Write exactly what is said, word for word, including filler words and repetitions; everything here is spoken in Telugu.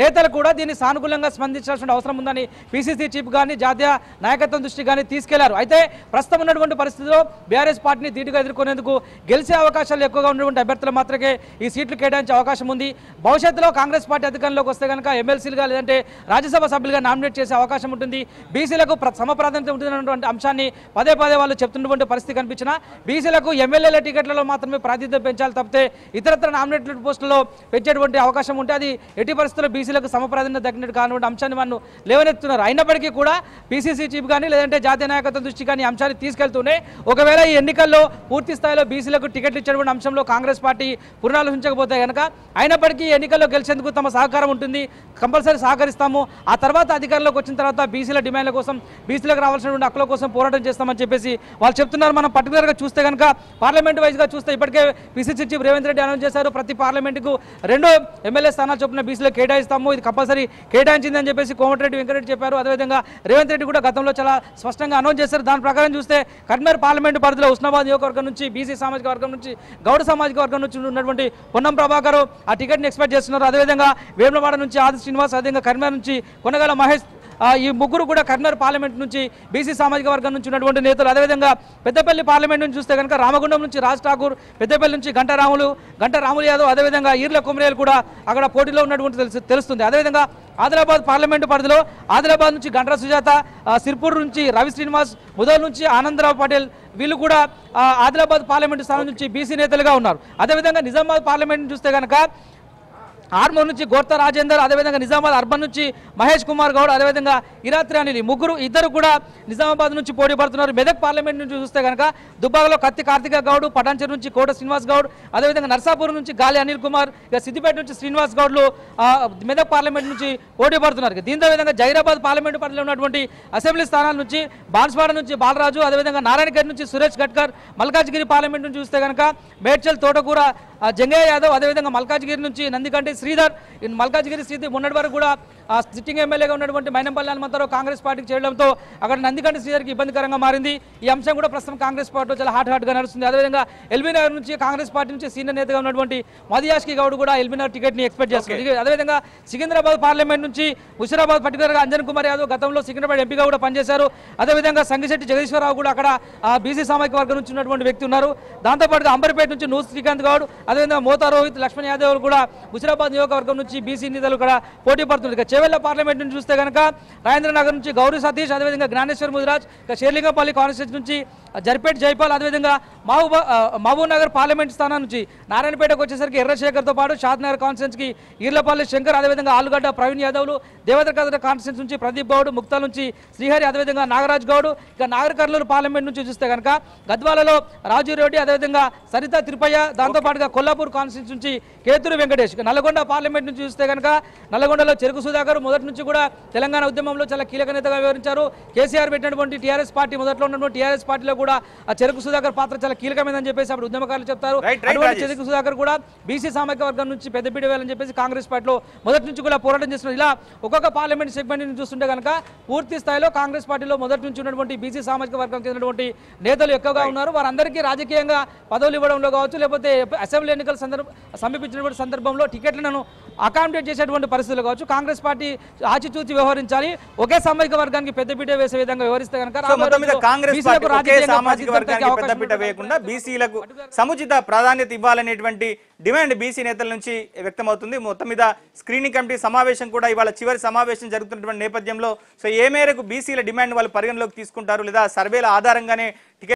నేతలు కూడా దీని సానుకూలంగా స్పందించాల్సిన అవసరం ఉందని పీసీసీ చీఫ్ గాని జాతీయ నాయకత్వం దృష్టి గాని తీసుకెళ్లారు. అయితే ప్రస్తుతం ఉన్నటువంటి పరిస్థితిలో బీఆర్ఎస్ పార్టీని ధీటుగా ఎదుర్కొనేందుకు గెలిచే అవకాశాలు ఎక్కువగా ఉన్నటువంటి అభ్యర్థులు మాత్రమే ఈ సీట్లు కేటాయించే అవకాశం ఉంది. భవిష్యత్తులో కాంగ్రెస్ పార్టీ అధికారంలోకి వస్తే గనక ఎమ్మెల్సీలుగా లేదంటే రాజ్యసభ సభ్యులుగా నామినేట్ చేసే అవకాశం ఉంటుంది. బీసీలకు సమప్రాధాన్యత ఉంటుందన్నటువంటి అంశాన్ని పదే పదే వాళ్ళు చెప్తున్నటువంటి పరిస్థితి కనిపించినా బీసీలకు ఎమ్మెల్యేల టికెట్లలో మాత్రమే ప్రాతినిధ్యం పెంచాలి తప్పితే ఇతరత్ర నామినేటెడ్ పోస్టుల్లో పెంచేటువంటి అవకాశం ఉంటే అది ఎట్టి పరిస్థితుల్లో బీసీలకు సమప్రాధాన్యత దక్కినట్టు కానివ్వండి అంశాన్ని వాళ్ళు లేవనెత్తున్నారు. అయినప్పటికీ కూడా పీసీసీ చీఫ్ కానీ లేదంటే జాతీయ నాయకత్వం దృష్టి కానీ అంశాన్ని తీసుకెళ్తూనే ఒకవేళ ఈ ఎన్నికల్లో పూర్తి స్థాయిలో బీసీలకు టికెట్లు ఇచ్చేటువంటి అంశంలో కాంగ్రెస్ పార్టీ పునరాలోచించకపోతే కనుక అయినప్పటికీ ఎన్నికల్లో గెలిచేందుకు తమ సహకారం ఉంటుంది, కంపల్సరీ సహకరిస్తాము, ఆ తర్వాత అధికారంలోకి వచ్చిన తర్వాత బీసీల డిమాండ్ల కోసం బీసీలకు రావాల్సినటువంటి హక్కుల కోసం పోరాటం చేస్తామని చెప్పేసి వాళ్ళు చెప్తున్నారు. మనం పర్టికులర్గా చూస్తే కనుక పార్లమెంట్ వైజ్గా చూస్తే ఇప్పటికే PCC chief Revanth Reddy announce చేశారు, ప్రతి పార్లమెంటుకు రెండు ఎమ్మెల్యే స్థానాలు చొప్పున బీసీలకు కేటాయిస్తాము, ఇది కంపల్సరీ కేటాయించిందని చెప్పేసి కోమటిరెడ్డి వెంకటరెడ్డి చెప్పారు. అదేవిధంగా రేవంత్ రెడ్డి కూడా గతంలో చాలా స్పష్టంగా అనౌన్స్ చేశారు. దాని ప్రకారం చూస్తే కర్నూలు పార్లమెంటు పరిధిలో ఉస్నాబాద్ నియోజకవర్గం నుంచి బీసీ సామాజిక వర్గం నుంచి గౌడ సామాజిక వర్గం నుంచి ఉన్నటువంటి పొన్నం ప్రభాకర్ ఆ టికెట్ని ఎక్స్పెక్ట్ చేస్తున్నారు. అదేవిధంగా వేములవాడ నుంచి ఆదిత్య శ్రీనివాస్, అదేవిధంగా కర్నూలు నుంచి కొనగాల మహేష్, ఈ ముగ్గురు కూడా కర్నూలు పార్లమెంట్ నుంచి బీసీ సామాజిక వర్గం నుంచి ఉన్నటువంటి నేతలు. అదేవిధంగా పెద్దపల్లి పార్లమెంట్ నుంచి చూస్తే కనుక రామగుండం నుంచి రాజ్ ఠాకూర్, పెద్దపల్లి నుంచి ఘంటా రాములు ఘంటా రాములు యాదవ్, అదేవిధంగా ఈర్ల కొమరేలు కూడా అక్కడ పోటీలో ఉన్నటువంటి తెలుసు తెలుస్తుంది అదేవిధంగా ఆదిలాబాద్ పార్లమెంటు పరిధిలో ఆదిలాబాద్ నుంచి ఘంటా సుజాత, సిర్పూర్ నుంచి రవి శ్రీనివాస్, ముదల్ నుంచి ఆనంద్రావు పటేల్, వీళ్ళు కూడా ఆదిలాబాద్ పార్లమెంటు స్థానం నుంచి బీసీ నేతలుగా ఉన్నారు. అదేవిధంగా నిజామాబాద్ పార్లమెంట్ చూస్తే కనుక ఆర్మూర్ నుంచి గోర్త రాజేందర్, అదేవిధంగా నిజామాబాద్ అర్బన్ నుంచి మహేష్ కుమార్ గౌడ్, అదేవిధంగా ఇరాత్రి అనిల్, ముగ్గురు ఇద్దరు కూడా నిజామాబాద్ నుంచి పోటీ పడుతున్నారు. మెదక్ పార్లమెంట్ నుంచి చూస్తే కనుక దుబ్బాకలో కత్తి కార్తిక్ గౌడ్, పటాన్చెరు నుంచి కోటే శ్రీనివాస్ గౌడ్, అదేవిధంగా నర్సాపూర్ నుంచి గాలి అనిల్ కుమార్, ఇక సిద్దిపేట నుంచి శ్రీనివాస్ గౌడ్లు మెదక్ పార్లమెంట్ నుంచి పోటీ పడుతున్నారు. దీంతో విధంగా జైరాబాద్ పార్లమెంట్ పరిధిలో ఉన్నటువంటి అసెంబ్లీ స్థానాల నుంచి బాన్స్వాడ నుంచి బాలరాజు, అదేవిధంగా నారాయణగఢ్ నుంచి సురేష్ గడ్కర్, మల్కాజ్గిరి పార్లమెంట్ నుంచి చూస్తే కనుక మేడ్చల్ తోటకూర జంగయ్య యాదవ్, అదేవిధంగా మల్కాజ్గిరి నుంచి నందికంటి శ్రీధర్, మల్కాజ్గిరి శ్రీధర్ మొన్నటి వరకు కూడా సిట్టింగ్ ఎమ్మెల్యేగా ఉన్నటువంటి మైనంపల్లి హనుమంతరావు కాంగ్రెస్ పార్టీకి చేరడంతో అక్కడ నందికంటి శ్రీధర్కి ఇబ్బందికరంగా మారింది. ఈ అంశం కూడా ప్రస్తుతం కాంగ్రెస్ పార్టీలో చాలా హాట్ హాట్గా నడుస్తుంది. అదేవిధంగా ఎల్బీ నగర్ నుంచి కాంగ్రెస్ పార్టీ నుంచి సీనియర్ నేతగా ఉన్నటువంటి మదియాష్కి గౌడ్ కూడా ఎల్బీ నగర్ టికెట్ని ఎక్స్పెక్ట్ చేస్తుంది. అదేవిధంగా సికింద్రాబాద్ పార్లమెంట్ నుంచి హుషరాబాద్ పర్టికులర్గా అంజన్ కుమార్ యాదవ్ గతంలో సికింద్రాబాద్ ఎంపీగా కూడా పనిచేశారు. అదేవిధంగా సంగిశెట్టి జగదీశ్వరరావు కూడా అక్కడ బీసీ సామాజిక వర్గం నుంచి ఉన్నటువంటి వ్యక్తి ఉన్నారు. దాంతోపాటుగా అంబర్పేట నుంచి నూరు శ్రీకాంత్ గౌడ్, అదేవిధంగా మోతా రోహిత్, లక్ష్మణ్ యాదవ్ కూడా హుషరాబాద్ నియోజకవర్గం నుంచి బీసీ నేతలు కూడా పోటీ పడుతున్నారు. ఇక చేవెళ్ల పార్లమెంట్ నుంచి చూస్తే కనుక రాజేంద్రనగర్ నుంచి గౌరీ సతీష్, అదేవిధంగా జ్ఞానేశ్వర్ ముదిరాజ్, ఇక షేర్లింగపల్లి కాన్స్టిట్యూన్సీ నుంచి జర్పేట్ జైపాల్, అదేవిధంగా మహబూబా మహబూబ్ నగర్ పార్లమెంట్ స్థానం నుంచి నారాయణపేటకు వచ్చేసరికి ఎర్రశేఖర్తో పాటు షాద్నగర్ కాన్స్టిట్యూన్సీకి ఈర్లపల్లి శంకర్, అదేవిధంగా ఆలుగడ్డ ప్రవీణ్ యాదవ్లు, దేవతకద్ర కాన్స్టిట్యూన్సీ నుంచి ప్రదీప్ గౌడ్, ముక్తాల్ నుంచి శ్రీహరి, అదేవిధంగా నాగరాజ్ గౌడ్. ఇక నాగర్ కర్నూలు పార్లమెంట్ నుంచి చూస్తే కనుక గద్వాలలో రాజీవ్ రెడ్డి, అదేవిధంగా సరిత తిరుపయ్య, దాంతోపాటుగా కొల్లాపూర్ కాన్స్టిట్యూన్సీ నుంచి కేతురు వెంకటేష్. నల్గొండ పార్లమెంట్ నుంచి చూస్తే కనుక నల్గొండలో చెరుకు సుధాకర్ మొదటి నుంచి కూడా తెలంగాణ ఉద్యమంలో చాలా కీలక నేతగా వివరించారు. కేసీఆర్ పెట్టినటువంటి టీఆర్ఎస్ పార్టీ మొదట్లో ఉన్నటువంటి టీఆర్ఎస్ పార్టీలో కూడా చెరుకు సుధాకర్ పాత్ర చాలా కీలకమైందని చెప్పేసి అప్పుడు ఉద్యమకారులు చెప్తారు. అటువంటి చెరుకు సుధాకర్ కూడా బీసీ సామాజిక వర్గం నుంచి పెద్దపీట వేయాలని చెప్పేసి కాంగ్రెస్ పార్టీలో మొదటి నుంచి కూడా పోరాటం చేస్తున్నారు. ఇలా ఒక్కొక్క పార్లమెంట్ సెగ్మెంట్ చూస్తుంటే కనుక పూర్తి స్థాయిలో కాంగ్రెస్ పార్టీలో మొదటి నుంచి ఉన్నటువంటి బీసీ సామాజిక వర్గం చెందినటువంటి నేతలు ఎక్కువగా ఉన్నారు. వారందరికీ రాజకీయంగా పదవులు ఇవ్వడంలో కావచ్చు, లేకపోతే అసెంబ్లీ ఎన్నికల సందర్భ సమీపించినటువంటి సందర్భంలో టికెట్లను అకామిడేట్ చేసేటువంటి పరిస్థితులు కావచ్చు. కాంగ్రెస్ పార్టీ ఆచితూచి వ్యవహరించాలి, ఒకే సామాజిక వర్గానికి పెద్దపీట వేసే విధంగా వ్యవహరిస్తే కనుక బీసీలకు సముచిత ప్రాధాన్యత ఇవ్వాలనేటువంటి డిమాండ్ బీసీ నేతల నుంచి వ్యక్తమవుతుంది. మొత్తం మీద స్క్రీనింగ్ కమిటీ సమావేశం కూడా ఇవాళ చివరి సమావేశం జరుగుతున్నటువంటి నేపథ్యంలో సో ఏ మేరకు బీసీల డిమాండ్ వాళ్ళు పరిగణలోకి తీసుకుంటారు లేదా సర్వేల ఆధారంగానే టికెట్